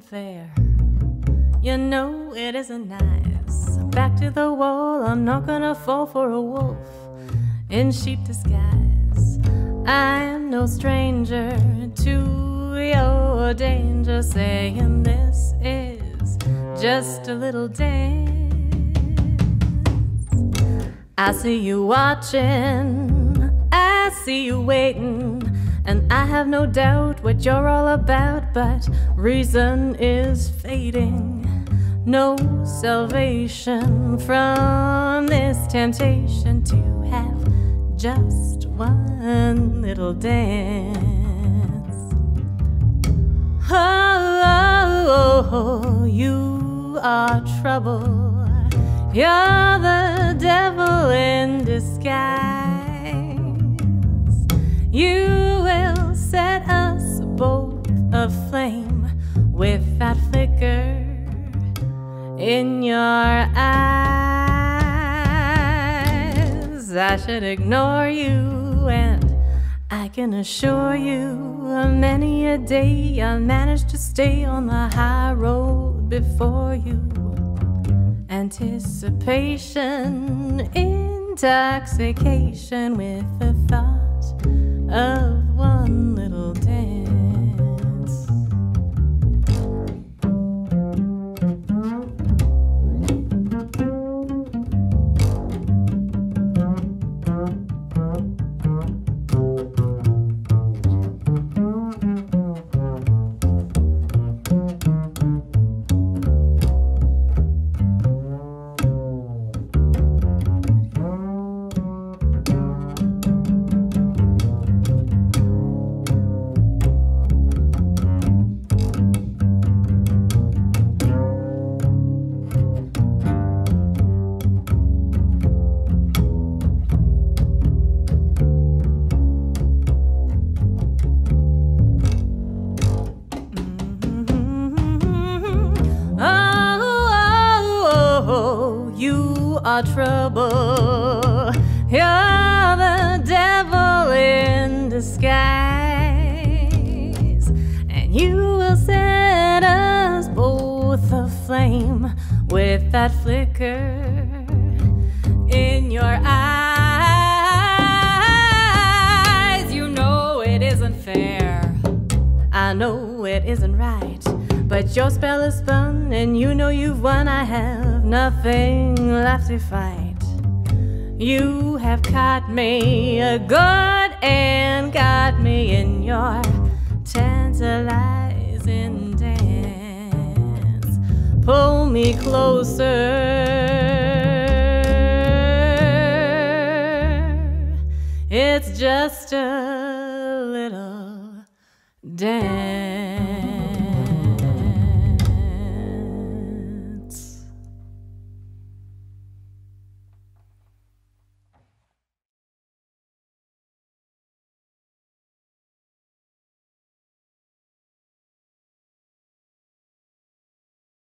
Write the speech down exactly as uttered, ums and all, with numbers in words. isn't fair. You know it isn't nice. Back to the wall, I'm not gonna fall for a wolf in sheep disguise. I am no stranger to your danger, saying this is just a little dance. I see you watching, I see you waiting, and I have no doubt what you're all about, but reason is fading. No salvation from this temptation to have just one little dance. Oh, oh, oh, you are trouble. You're the devil in disguise. You will set us both aflame with that flicker in your eyes. I should ignore you, and I can assure you, many a day I managed to stay on the high road before you. Anticipation, intoxication with the thought of one little dance. You are trouble. You're the devil in disguise, and you will set us both aflame with that flicker in your eyes. You know it isn't fair. I know it isn't right. But your spell is spun, and you know you've won. I have nothing left to fight. You have caught me good and got me in your tantalizing dance. Pull me closer. It's just a little dance.